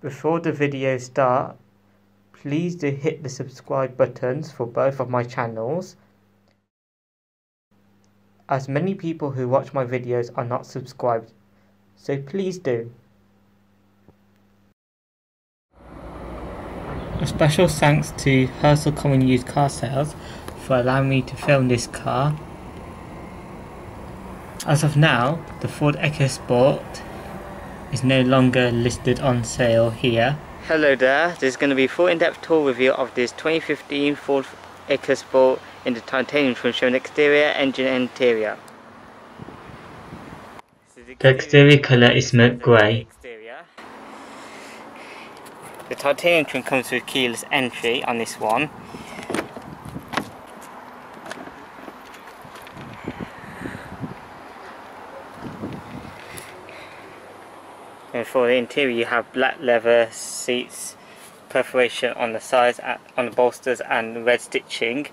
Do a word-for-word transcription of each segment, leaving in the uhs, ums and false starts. Before the video starts, please do hit the subscribe buttons for both of my channels, as many people who watch my videos are not subscribed, so please do. A special thanks to Hearsall Common Used Car Sales for allowing me to film this car. As of now, the Ford EcoSport is no longer listed on sale here. Hello there, there's going to be a full in-depth tour review of this twenty fifteen Ford EcoSport in the titanium trim, showing exterior, engine and interior. The exterior colour is milk grey. The titanium trim comes with keyless entry on this one. And for the interior, you have black leather seats, perforation on the sides, on the bolsters, and red stitching.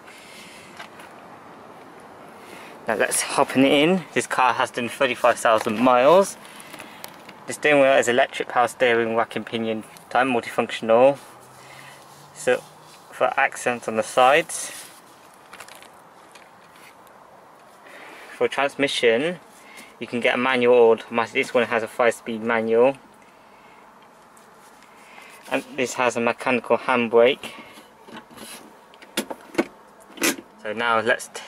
Now let's hop in. This car has done thirty-five thousand miles. The steering wheel is electric power steering, rack and pinion time, multifunctional. So for accents on the sides. For transmission, you can get a manual or automatic. This one has a five-speed manual, and this has a mechanical handbrake. So now let's t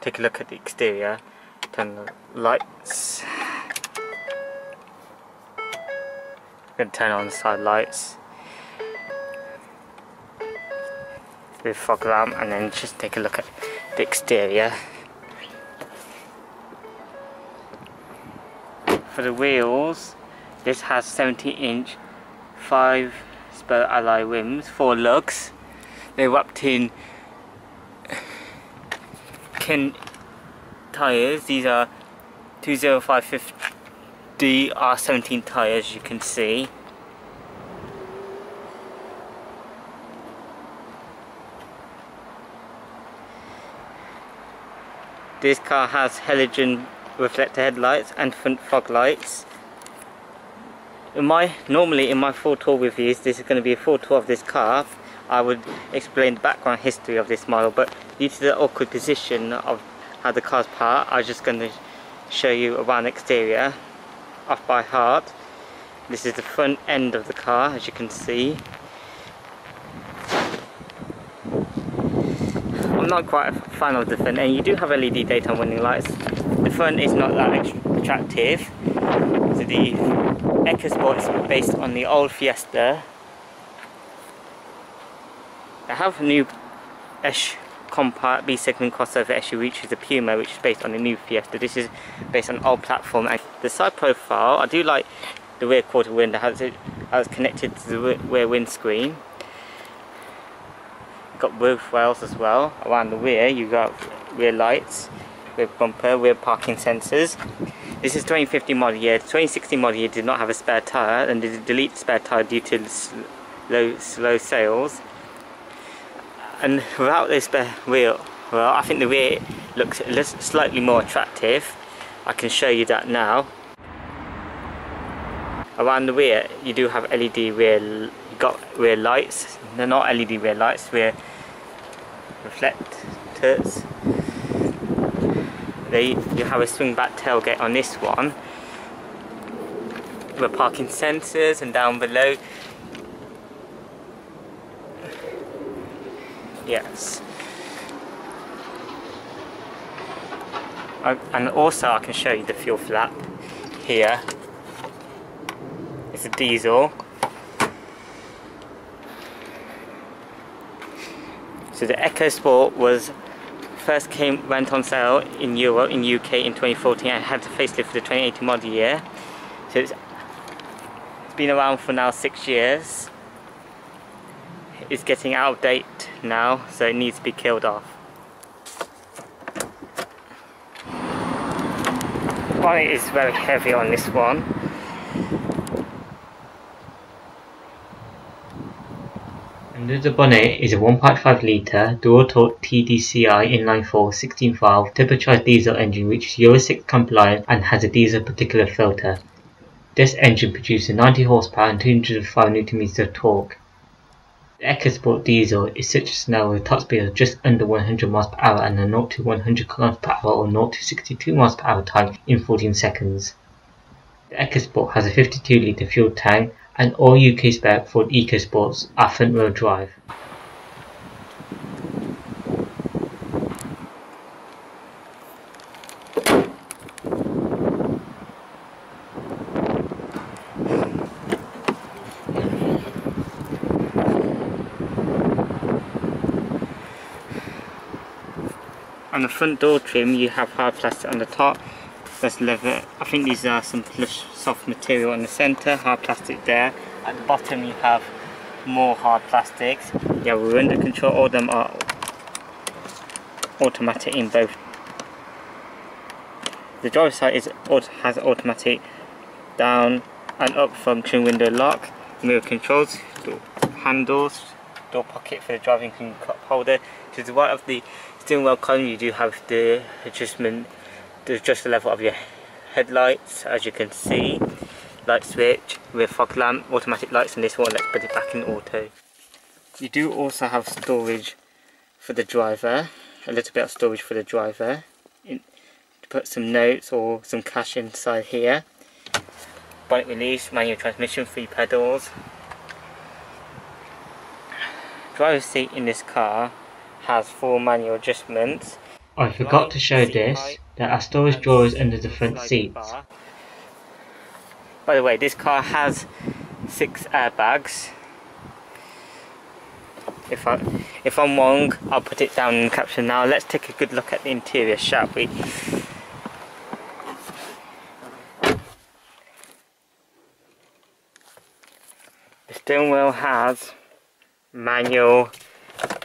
take a look at the exterior. Turn the lights. I'm going to turn on the side lights with fog lamp, and then just take a look at the exterior. For the wheels, this has seventeen inch five spur alloy rims, four lugs. They're wrapped in Ken tyres. These are two oh five fifty R seventeen tyres, you can see. This car has halogen reflector headlights and front fog lights. In my normally in my full tour reviews, this is going to be a full tour of this car. I would explain the background history of this model, but due to the awkward position of how the car's parked, I'm just going to show you around the exterior off by heart. This is the front end of the car, as you can see. I'm not quite a fan of the front, and you do have L E D daytime running lights. The front is not that attractive. So the EcoSport is based on the old Fiesta. I have a new S compact B-segment crossover S U V, which is the Puma, which is based on the new Fiesta. This is based on old platform. And the side profile, I do like the rear quarter window, how it's connected to the rear windscreen. You've got roof rails as well. Around the rear, you've got rear lights, rear bumper, rear parking sensors. This is twenty fifteen model year. twenty sixteen model year did not have a spare tyre, and they did delete the spare tyre due to low, slow sales. And without this spare wheel, well, I think the rear looks slightly more attractive. I can show you that now. Around the rear, you do have L E D rear, you got rear lights. They're not L E D rear lights, rear reflectors. They, you have a swing back tailgate on this one. We're parking sensors, and down below, yes. I, and also I can show you the fuel flap here. It's a diesel. So the EcoSport was first came went on sale in Europe, in U K in twenty fourteen, and had the facelift for the twenty eighteen model year. So it's, it's been around for now six years. It's getting out of date now, so it needs to be killed off. The bonnet is very heavy on this one. Under the bonnet is a one point five litre dual-torque T D C I inline-four sixteen valve turbocharged diesel engine, which is Euro six compliant and has a diesel particulate filter. This engine produces ninety horsepower and two hundred five newton meters of torque. The EcoSport diesel is citrus now with a top speed of just under one hundred miles per hour and a zero to one hundred kilometers per hour or zero to sixty-two miles per hour time in fourteen seconds. The EcoSport has a fifty-two litre fuel tank and all U K spec Ford EcoSports are front wheel drive. On the front door trim you have hard plastic on the top, there's leather, I think these are some plush soft material in the centre, hard plastic there. At the bottom you have more hard plastics. Yeah, we're under control, all of them are automatic in both. The driver's side is, has automatic down and up function, window lock, mirror controls, door handles, door pocket for the driving cup holder. To the right of the steering wheel column you do have the adjustment to adjust the level of your headlights, as you can see, light switch, rear fog lamp, automatic lights on this one. Let's put it back in auto. You do also have storage for the driver, a little bit of storage for the driver, in, to put some notes or some cash inside here. Bonnet release, manual transmission, three pedals. Driver's seat in this car has four manual adjustments. I forgot to show this, there are storage drawers under the front seats. By the way, this car has six airbags. If, I, if I'm wrong, I'll put it down in the caption now. Let's take a good look at the interior, shall we? The steering wheel has manual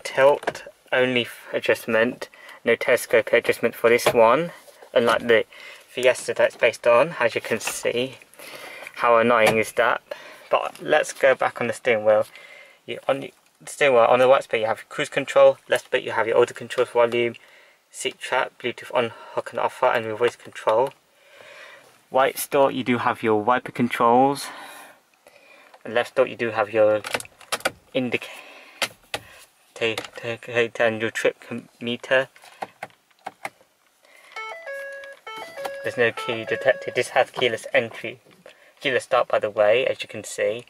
tilt only adjustment, no telescope adjustment for this one, unlike the Fiesta that's based on, as you can see. How annoying is that? But let's go back on the steering wheel. You, on the steering wheel, on the right side you have cruise control, left side you have your audio controls, volume, seat trap, Bluetooth on, hook and off, and your voice control. Right door you do have your wiper controls, and left door you do have your indicator and your trip meter. There's no key detected. This has keyless entry, keyless start by the way, as you can see,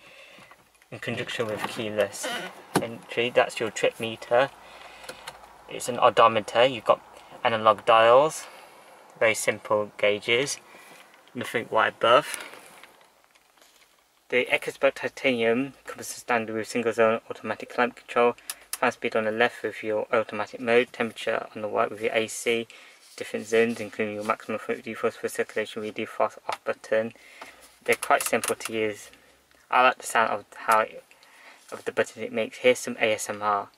in conjunction with keyless entry. That's your trip meter. It's an odometer. You've got analog dials, very simple gauges, nothing wide above. The EcoSport Titanium comes standard with single zone automatic climate control, fan speed on the left with your automatic mode, temperature on the right with your A C, different zones including your maximum foot defrost for circulation with your defrost off button. They're quite simple to use. I like the sound of how it, of the button it makes. Here's some A S M R.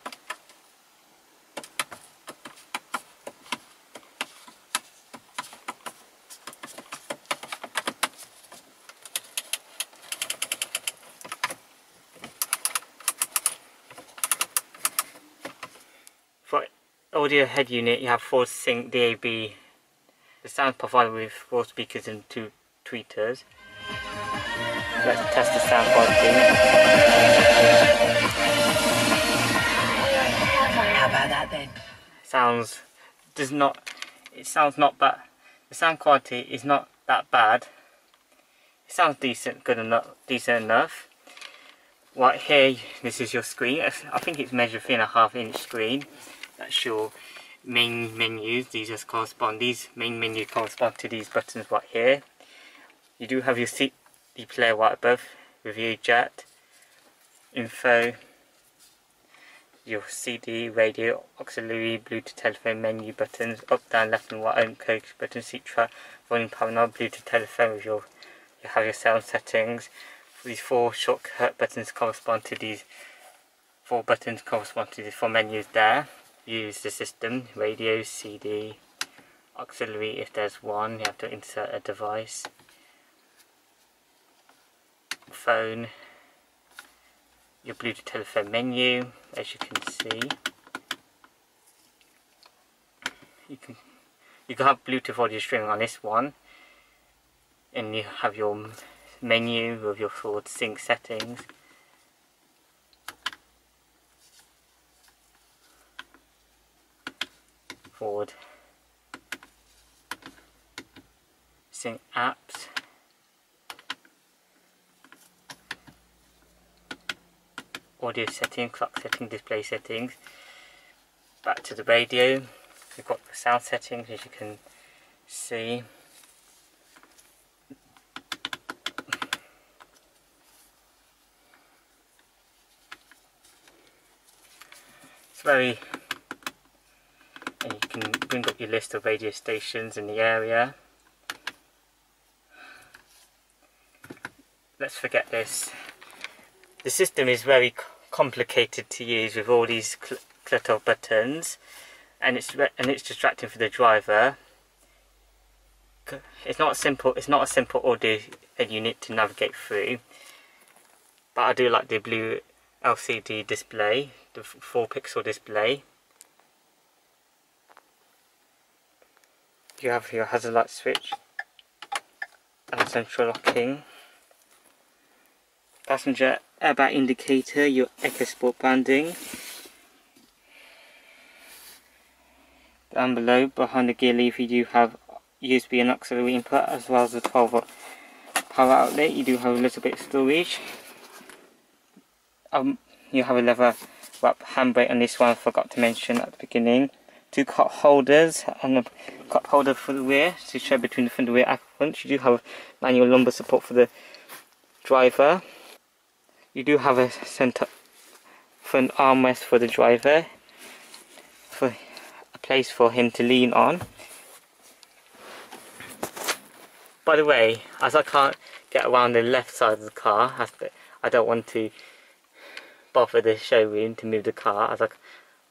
Audio head unit, you have Ford Sync, D A B, the sound provided with four speakers and two tweeters. Let's test the sound quality. How about that then? Sounds does not, it sounds not bad. The sound quality is not that bad. It sounds decent, good enough, decent enough. Right here, this is your screen. I think it's measured three and a half inch screen. That's your main menus. These just correspond, these main menus correspond to these buttons right here. You do have your C D player right above, review jet, info, your C D, radio, auxiliary, Bluetooth, telephone, menu buttons, up, down, left and right, home code button, seat track, volume power knob, Bluetooth, telephone with your, you have your sound settings. These four shortcut buttons correspond to these four buttons correspond to these four menus there. Use the system, radio, C D, auxiliary if there's one, you have to insert a device, phone, your Bluetooth telephone menu, as you can see. You can, you can have Bluetooth audio streaming on this one, and you have your menu of your Ford Sync settings. Ford Sync apps. Audio settings, clock settings, display settings. Back to the radio. We've got the sound settings, as you can see. It's very, and you can bring up your list of radio stations in the area. Let's forget this. The system is very complicated to use with all these cl clutter of buttons, and it's re and it's distracting for the driver. It's not simple. It's not a simple audio unit to navigate through. But I do like the blue L C D display, the four-pixel display. You have your hazard light switch and central locking. Passenger airbag indicator, your EcoSport banding. Down below, behind the gear lever, you do have U S B and auxiliary input, as well as the twelve volt power outlet. You do have a little bit of storage. Um, you have a leather wrap handbrake on this one, I forgot to mention at the beginning. Two cup holders and a cup holder for the rear to share between the front and rear occupants. You do have manual lumbar support for the driver. You do have a centre front armrest for the driver, for a place for him to lean on. By the way, as I can't get around the left side of the car, as I don't want to bother the showroom to move the car, as I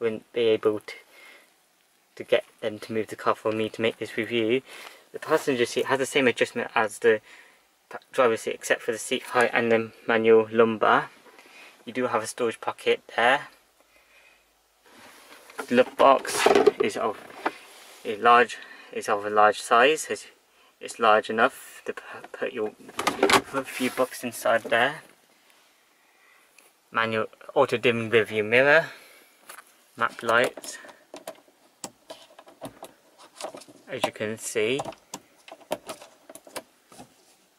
wouldn't be able to, to get them to move the car for me to make this review. The passenger seat has the same adjustment as the driver's seat, except for the seat height and the manual lumbar. You do have a storage pocket there. The glove box is of a large is of a large size. It's, it's large enough to put your put a few books inside there. Manual auto dimming rearview mirror, map lights, as you can see.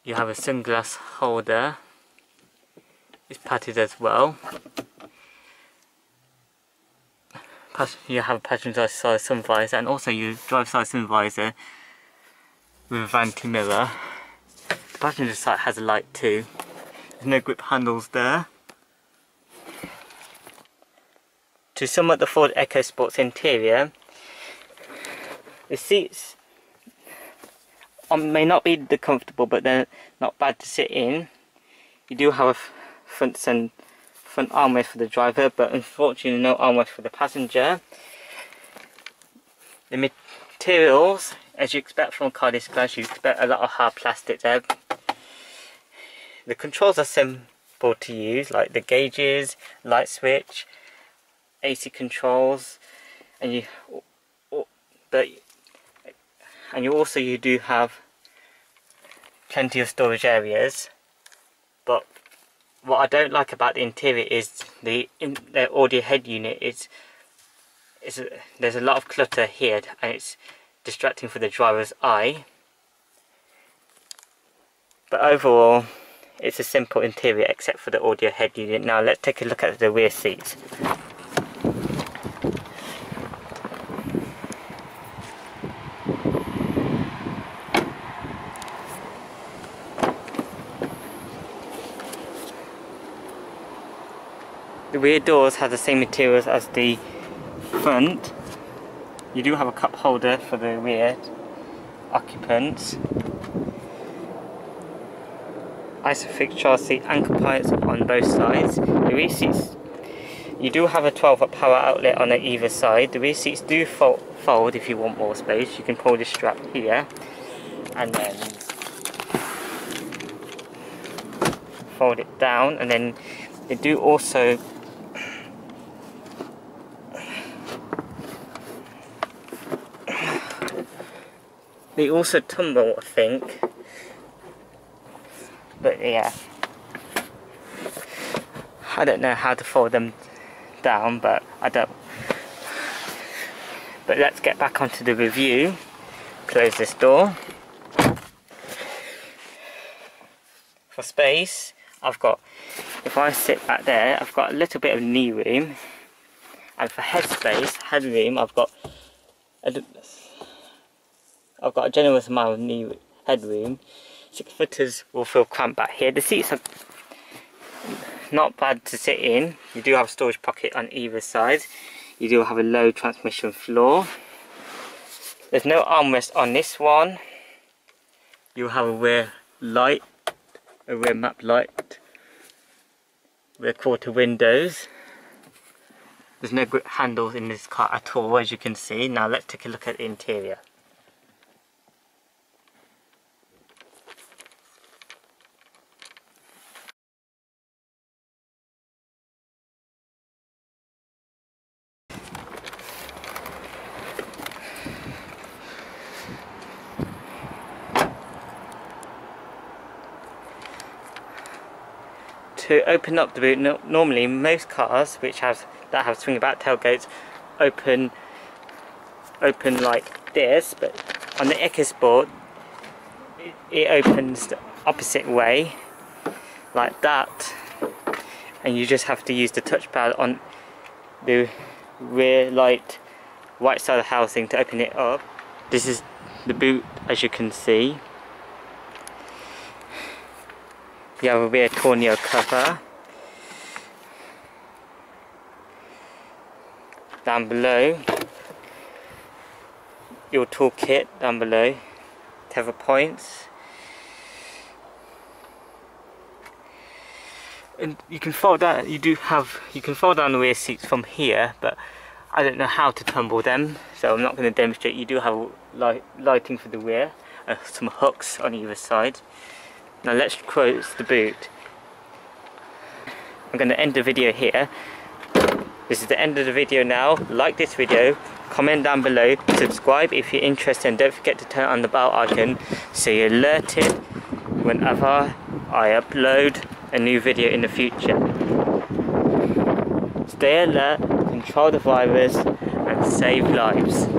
You have a sunglass holder. It's padded as well. You have a passenger side sun visor, and also your driver's side sun visor with a vanity mirror. The passenger side has a light too. There's no grip handles there. To sum up the Ford EcoSport's interior, the seats Um, may not be the comfortable, but they're not bad to sit in. You do have a front and front armrest for the driver, but unfortunately no armrest for the passenger. The materials, as you expect from a car this class, you expect a lot of hard plastic there. The controls are simple to use, like the gauges, light switch, A C controls, and you but. And you also you do have plenty of storage areas, but what I don't like about the interior is the in, the audio head unit. It's, it's a, there's a lot of clutter here, and it's distracting for the driver's eye. But overall, it's a simple interior except for the audio head unit. Now let's take a look at the rear seats. The rear doors have the same materials as the front. You do have a cup holder for the rear occupants. Isofix child seat anchor points on both sides. The rear seats, you do have a twelve volt power outlet on either side. The rear seats do fold, fold if you want more space. You can pull this strap here and then fold it down, and then they do also They also tumble, I think. but yeah, I don't know how to fold them down, but I don't. But let's get back onto the review. Close this door. For space, I've got, if I sit back there, I've got a little bit of knee room. And for headspace, headroom, I've got a, I've got a generous amount of knee headroom. Six footers will feel cramped back here. The seats are not bad to sit in. You do have a storage pocket on either side. You do have a low transmission floor. There's no armrest on this one. You have a rear light, a rear map light, rear quarter windows. There's no grip handles in this car at all, as you can see. Now let's take a look at the interior. To open up the boot, no, normally most cars which have that have swing back tailgates open open like this, but on the EcoSport it, it opens the opposite way like that, and you just have to use the touchpad on the rear light right side of the housing to open it up. This is the boot, as you can see. You have a rear tonneau cover. Down below, your toolkit down below, tether points, and you can fold down. You do have you can fold down the rear seats from here, but I don't know how to tumble them, so I'm not going to demonstrate. You do have light, lighting for the rear, uh, some hooks on either side. Now let's close the boot. I'm going to end the video here. This is the end of the video now. Like this video, comment down below, subscribe if you're interested, and don't forget to turn on the bell icon so you're alerted whenever I upload a new video in the future. Stay alert, control the virus, and save lives.